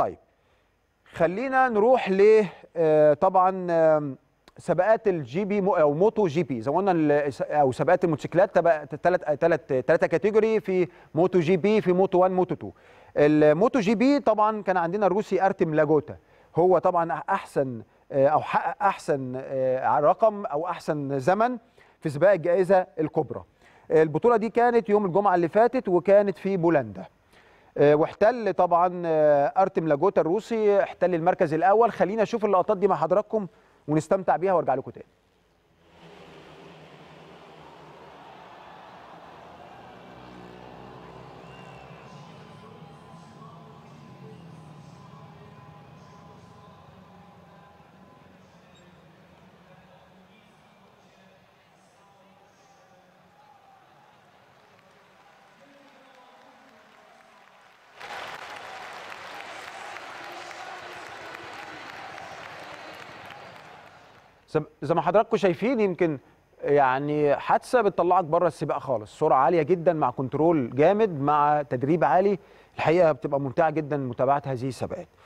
طيب خلينا نروح ل طبعا سباقات الجي بي او موتو جي بي زي ما قلنا، او سباقات الموتوسيكلات ثلاثه كاتيجوري، في موتو جي بي، في موتو 1، موتو 2. الموتو جي بي طبعا كان عندنا الروسي ارتم لاجوتا، هو طبعا احسن او حقق احسن رقم او احسن زمن في سباق الجائزه الكبرى. البطوله دي كانت يوم الجمعه اللي فاتت وكانت في بولندا، واحتل طبعا ارتم لاجوتا الروسي احتل المركز الاول. خلينا نشوف اللقطات دي مع حضراتكم ونستمتع بيها وارجع لكم تاني. زي ما حضراتكم شايفين، يمكن يعني حادثه بتطلعك بره السباق خالص، سرعه عاليه جدا مع كنترول جامد مع تدريب عالي، الحقيقه بتبقى ممتعه جدا متابعه هذه السباقات.